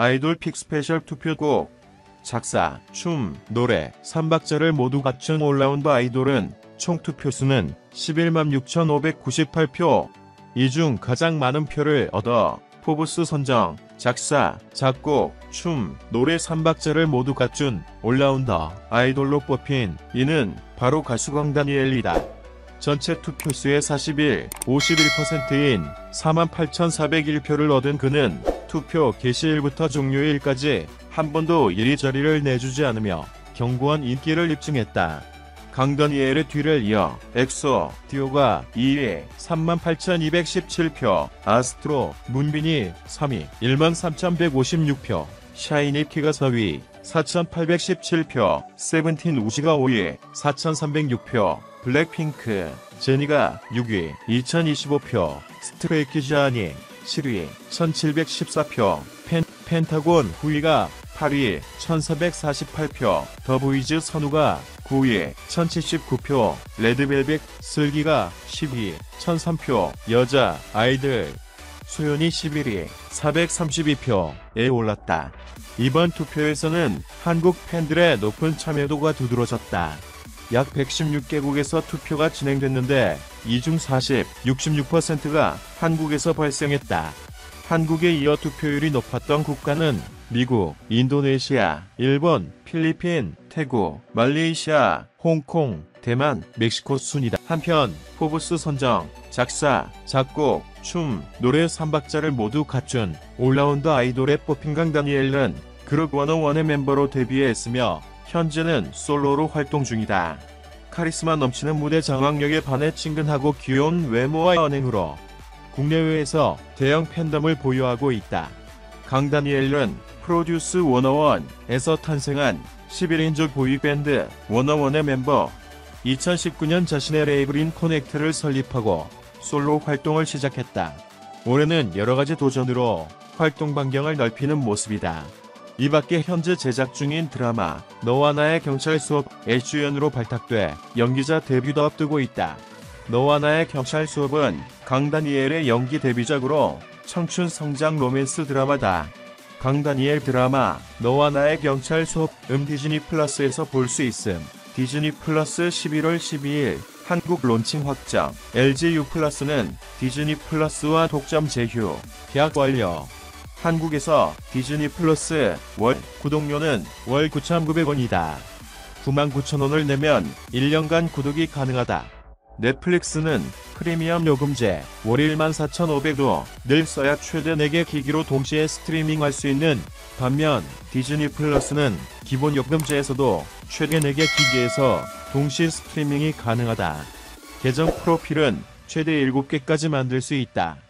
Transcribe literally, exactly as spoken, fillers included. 아이돌 픽스페셜 투표곡, 작사, 춤, 노래, 삼박자를 모두 갖춘 올라운드 아이돌은 총 투표수는 십일만 육천오백구십팔 표, 이 중 가장 많은 표를 얻어 포브스 선정, 작사, 작곡, 춤, 노래 삼박자를 모두 갖춘 올라운더 아이돌로 뽑힌 이는 바로 가수 강다니엘이다. 전체 투표수의 사십일, 오십일 퍼센트인 사만 팔천사백일 표를 얻은 그는 투표 개시일부터 종료일까지 한 번도 이리저리를 내주지 않으며 견고한 인기를 입증했다. 강다니엘의 뒤를 이어 엑소, 디오가 이 위 삼만 팔천이백십칠 표, 아스트로, 문빈이 삼 위 일만 삼천백오십육 표, 샤이니키가 사 위 사천팔백십칠 표, 세븐틴 우시가 오 위 사천삼백육 표, 블랙핑크, 제니가 육 위 이천이십오 표, 스트레이 키즈 아니 칠 위 천칠백십사 표, 펜, 펜타곤 후위가 팔 위 천사백사십팔 표, 더보이즈 선우가 구 위 천칠십구 표, 레드벨벳 슬기가 십 위 천삼 표, 여자아이들 소연이 십일 위 사백삼십이 표에 올랐다. 이번 투표에서는 한국 팬들의 높은 참여도가 두드러졌다. 약 백십육 개국에서 투표가 진행됐는데 이 중 사십, 육십육 퍼센트가 한국에서 발생했다. 한국에 이어 투표율이 높았던 국가는 미국, 인도네시아, 일본, 필리핀, 태국, 말레이시아, 홍콩, 대만, 멕시코 순이다. 한편 포브스 선정, 작사, 작곡, 춤, 노래 삼박자를 모두 갖춘 올라운더 아이돌에 뽑힌 강다니엘은 그룹 원오원의 멤버로 데뷔했으며 현재는 솔로로 활동 중이다. 카리스마 넘치는 무대 장악력에 반해 친근하고 귀여운 외모와 언행으로 국내외에서 대형 팬덤을 보유하고 있다. 강다니엘은 프로듀스 원오원에서 탄생한 십일 인조 보이밴드 원오원의 멤버, 이천십구 년 자신의 레이블인 코넥트를 설립하고 솔로 활동을 시작했다. 올해는 여러가지 도전으로 활동 반경을 넓히는 모습이다. 이 밖에 현재 제작 중인 드라마 너와 나의 경찰수업에 주연으로 발탁돼 연기자 데뷔도 앞두고 있다. 너와 나의 경찰수업은 강다니엘의 연기 데뷔작으로 청춘 성장 로맨스 드라마다. 강다니엘 드라마 너와 나의 경찰수업은 디즈니플러스에서 볼 수 있음. 디즈니플러스 십일월 십이일 한국 론칭 확정. 엘지유 플러스는 디즈니플러스와 독점 제휴 계약 완료. 한국에서 디즈니 플러스 월 구독료는 월 구천구백 원이다. 구만 구천 원을 내면 일 년간 구독이 가능하다. 넷플릭스는 프리미엄 요금제 월 만 사천오백 원을 써야 최대 네 개 기기로 동시에 스트리밍할 수 있는 반면 디즈니 플러스는 기본 요금제에서도 최대 네 개 기기에서 동시 스트리밍이 가능하다. 계정 프로필은 최대 일곱 개까지 만들 수 있다.